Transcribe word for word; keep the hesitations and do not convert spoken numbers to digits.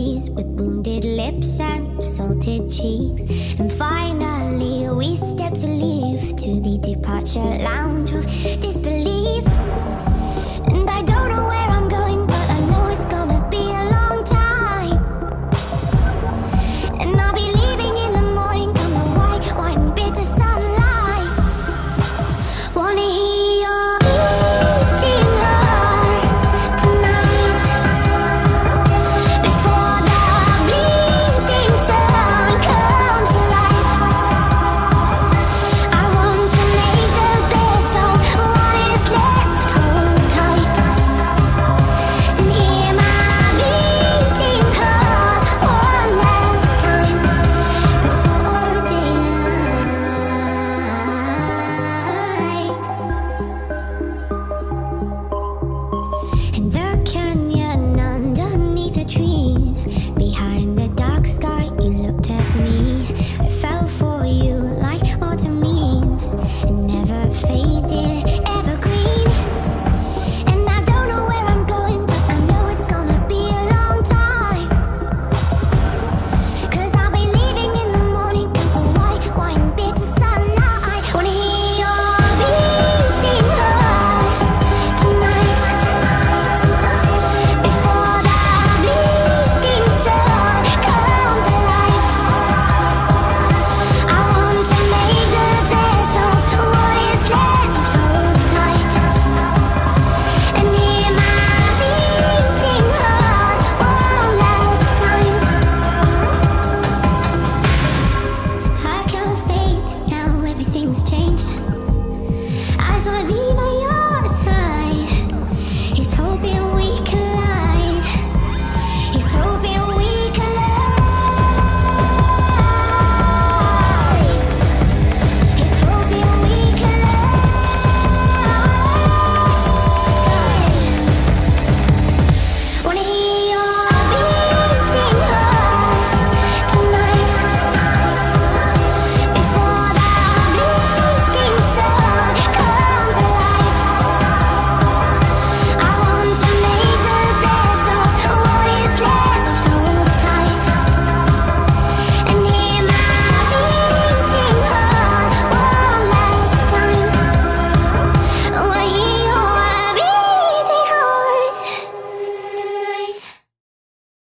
peas with wounded lips and salted cheeks. And finally we stepped to leave to the departure lounge.